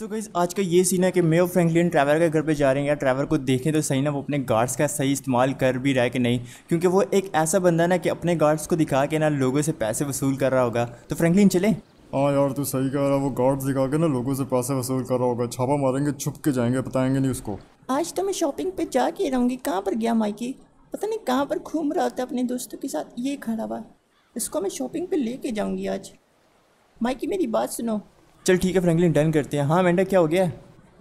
तो गाइस आज का ये सीन है कि मैं और फ्रैंकलिन ट्रैवर के घर पे जा रहे हैं। यार ट्रैवर को देखें तो सही ना, वो अपने गार्ड्स का सही इस्तेमाल कर भी रहा है कि नहीं, क्योंकि वो एक ऐसा बंदा ना कि अपने गार्ड्स को दिखा के ना लोगों से पैसे वसूल कर रहा होगा। तो फ्रैंकलिन चले। हाँ यार तू सही कह रहा, वो गार्ड्स दिखा के ना लोगों से पैसे वसूल कर रहा होगा। छापा मारेंगे, छुप के जाएंगे, बताएंगे नहीं उसको। आज तो मैं शॉपिंग पे जा के रहूँगी, कहाँ पर गया माइकी, पता नहीं कहाँ पर घूम रहा होता है अपने दोस्तों के साथ। ये खड़ा हुआ, इसको मैं शॉपिंग पे लेके जाऊँगी आज। माइकी मेरी बात सुनो। चल ठीक है फ्रैंकलिन, डन करते हैं। हाँ मेंढा क्या हो गया है?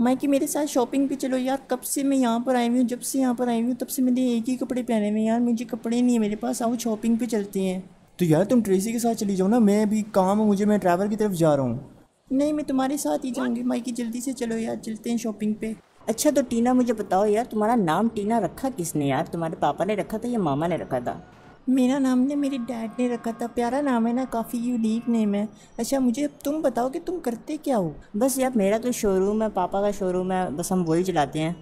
माइकी मेरे साथ शॉपिंग पे चलो यार, कब से मैं यहाँ पर आई हुई हूँ, जब से यहाँ पर आई हुई हूँ तब से मैंने एक ही कपड़े पहने हुए हैं यार, मुझे कपड़े नहीं है मेरे पास, आओ शॉपिंग पे चलते हैं। तो यार तुम ट्रेसी के साथ चली जाओ ना, मैं भी काम है मुझे, मैं ट्रैवल की तरफ जा रहा हूँ। नहीं मैं तुम्हारे साथ ही जाऊँगी। माइकी जल्दी से चलो यार, चलते हैं शॉपिंग पे। अच्छा तो टीना मुझे बताओ यार, तुम्हारा नाम टीना रखा किसने यार, तुम्हारे पापा ने रखा था या मामा ने रखा था? मेरा नाम ने मेरे डैड ने रखा था। प्यारा नाम है ना, काफ़ी यूनिक नेम है। अच्छा मुझे तुम बताओ कि तुम करते क्या हो? बस यार मेरा तो शोरूम है, पापा का शोरूम है, बस हम वही चलाते हैं।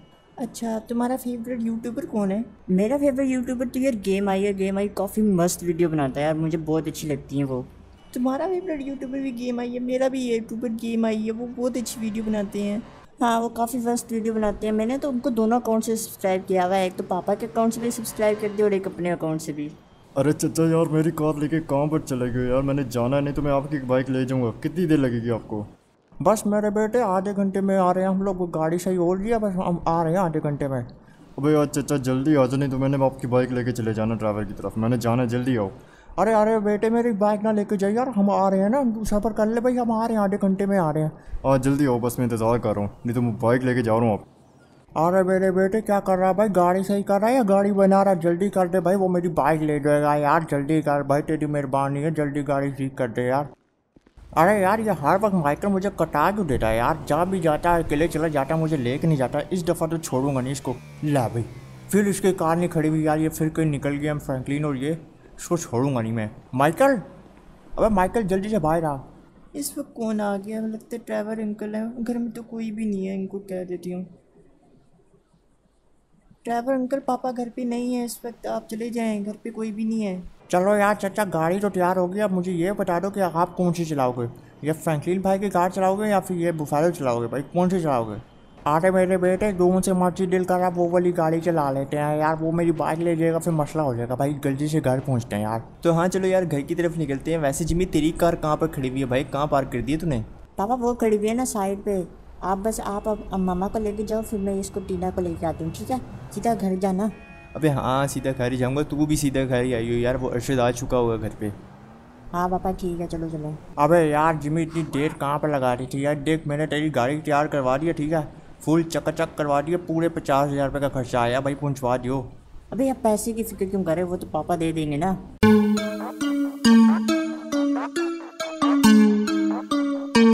अच्छा तुम्हारा फेवरेट यूट्यूबर कौन है? मेरा फेवरेट यूट्यूबर तो यार गेम आई है। गेम आई काफ़ी मस्त वीडियो बनाता है यार, मुझे बहुत अच्छी लगती है वो। तुम्हारा फेवरेट यूट्यूबर भी गेम आई है? मेरा भी यूट्यूबर गेम आई है, वो बहुत अच्छी वीडियो बनाते हैं। हाँ वो काफ़ी मस्त वीडियो बनाते हैं, मैंने तो उनको दोनों अकाउंट से सब्सक्राइब किया हुआ है, एक तो पापा के अकाउंट से भी सब्सक्राइब कर दिया और एक अपने अकाउंट से भी। अरे चाचा यार मेरी कार लेके कहाँ पर चले गए यार, मैंने जाना नहीं तो मैं आपकी बाइक ले जाऊँगा। कितनी देर लगेगी आपको? बस मेरे बेटे आधे घंटे में आ रहे हैं हम लोग, गाड़ी सही हो रही है, बस हम आ रहे हैं आधे घंटे में। अबे यार चाचा जल्दी आ जाओ, नहीं तो मैंने आपकी बाइक लेके चले जाना ड्राइवर की तरफ, मैंने जाना, जल्दी आओ। अरे अरे बेटे मेरी बाइक ना लेके जाइए यार, हम आ रहे हैं ना, तू सफ़र कर ले भाई, हम आ रहे हैं आधे घंटे में आ रहे हैं। और जल्दी आओ, बस मैं इंतज़ार कर रहा हूँ, नहीं तो मैं बाइक लेके जा रहा हूँ आप। अरे मेरे बेटे क्या कर रहा है भाई, गाड़ी सही कर रहा है या गाड़ी बना रहा है? जल्दी कर दे भाई, वो मेरी बाइक ले जाएगा यार, जल्दी कर भाई, तेरी मेहरबानी है, जल्दी गाड़ी ठीक कर दे यार। अरे यार ये हर वक्त माइकल मुझे कटा क्यों देता है यार, जहाँ भी जाता है अकेले चला जाता है, मुझे ले के नहीं जाता। इस दफ़ा तो छोड़ूंगा नहीं इसको। ला भाई फिर इसकी कार नहीं खड़ी हुई यार, ये फिर कहीं निकल गया हम फ्रैंकलिन और ये, इसको छोड़ूंगा नहीं मैं। माइकल, अबे माइकल जल्दी से बाहर आ। इस वक्त कौन आ गया, लगता है ड्राइवर अंकल है, घर में तो कोई भी नहीं है, इनको कह देती हूँ। ड्राइवर अंकल पापा घर पे नहीं है इस वक्त, आप चले जाएं, घर पे कोई भी नहीं है। चलो यार चाचा गाड़ी तो तैयार होगी, अब मुझे ये बता दो कि आप कौन सी चलाओगे, ये फ्रैंकलिन भाई की कार चलाओगे या फिर ये बुफारो चलाओगे भाई, कौन सी चलाओगे? अरे मेरे बेटे दोनों से मर्जी दिल कर, आप वो वाली गाड़ी चला लेते हैं यार, वो मेरी बाइक ले जाएगा फिर मसला हो जाएगा भाई, जल्दी से घर पहुँचते हैं यार। तो हाँ चलो यार घर की तरफ निकलते हैं। वैसे जिमी तेरी कार कहाँ पर खड़ी हुई है भाई, कहाँ पार्क कर दी है तूने? पापा वो खड़ी हुई है ना साइड पर, आप बस आप मामा को लेके जाओ, फिर मैं इसको टीना को लेके आती हूँ, ठीक है? सीधा घर जाना। अबे हाँ सीधा घर ही जाऊँगा, तू भी सीधा घर ही आई हो यार, वो अर्शद आ चुका होगा घर पे। हाँ पापा ठीक है, चलो चलो। अबे यार जिमी इतनी देर कहाँ पर लगा रही थी यार, देख मैंने तेरी गाड़ी तैयार करवा दी है, ठीक है, फुल चकाचक करवा दी है, पूरे 50,000 रुपये का खर्चा आया भाई, पहुँचवा दियो। अबे यार पैसे की फिक्र क्यों करे, वो तो पापा दे देंगे ना।